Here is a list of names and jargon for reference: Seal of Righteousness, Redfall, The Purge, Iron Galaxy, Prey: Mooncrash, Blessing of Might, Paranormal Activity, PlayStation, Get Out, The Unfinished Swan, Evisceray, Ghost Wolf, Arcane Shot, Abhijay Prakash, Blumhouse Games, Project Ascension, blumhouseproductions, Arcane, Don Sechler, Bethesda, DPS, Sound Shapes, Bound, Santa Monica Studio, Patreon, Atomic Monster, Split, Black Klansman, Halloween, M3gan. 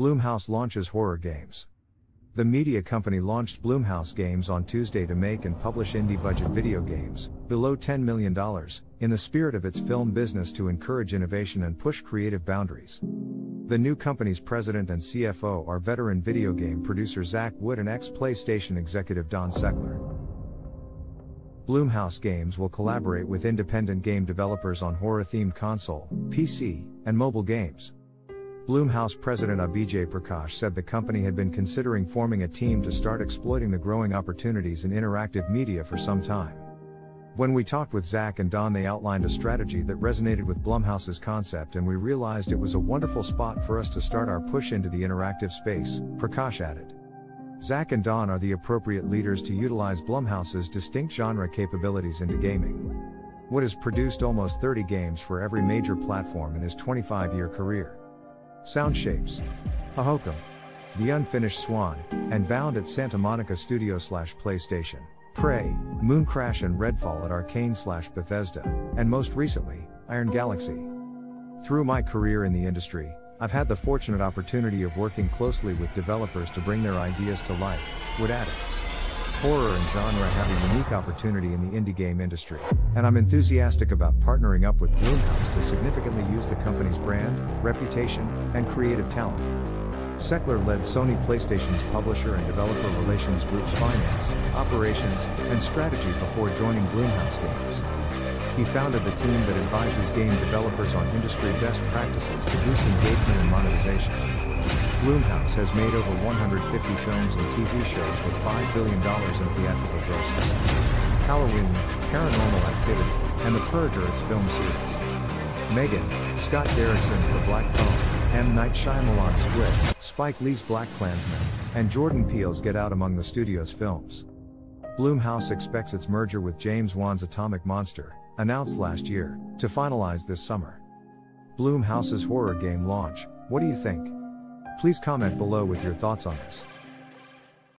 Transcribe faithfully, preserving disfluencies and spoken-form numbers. Blumhouse launches horror games. The media company launched Blumhouse Games on Tuesday to make and publish indie-budget video games, below ten million dollars, in the spirit of its film business to encourage innovation and push creative boundaries. The new company's president and C F O are veteran video game producer Zach Wood and ex-PlayStation executive Don Sechler. Blumhouse Games will collaborate with independent game developers on horror-themed console, P C, and mobile games. Blumhouse President Abhijay Prakash said the company had been considering forming a team to start exploiting the growing opportunities in interactive media for some time. "When we talked with Zach and Don, they outlined a strategy that resonated with Blumhouse's concept, and we realized it was a wonderful spot for us to start our push into the interactive space," Prakash added. "Zach and Don are the appropriate leaders to utilize Blumhouse's distinct genre capabilities into gaming." Wood has produced almost thirty games for every major platform in his twenty-five year career. Sound Shapes, Hohokum, The Unfinished Swan, and Bound at Santa Monica Studio slash PlayStation, Prey, Mooncrash and Redfall at Arcane slash Bethesda, and most recently, Iron Galaxy. "Through my career in the industry, I've had the fortunate opportunity of working closely with developers to bring their ideas to life," Wood added. "Horror and genre have a unique opportunity in the indie game industry, and I'm enthusiastic about partnering up with Blumhouse to significantly use the company's brand, reputation, and creative talent." Sechler led Sony PlayStation's publisher and developer relations group's finance, operations, and strategy before joining Blumhouse Games. He founded the team that advises game developers on industry best practices to boost engagement and monetization. Blumhouse has made over one hundred fifty films and T V shows with five billion dollars in theatrical grosses. Halloween, Paranormal Activity, and The Purge are its film series. Megan, Scott Derrickson's The Black Phone, M. Night Shyamalan's Split, Spike Lee's Black Klansman, and Jordan Peele's Get Out among the studio's films. Blumhouse expects its merger with James Wan's Atomic Monster, announced last year, to finalize this summer. Blumhouse's horror game launch, what do you think? Please comment below with your thoughts on this.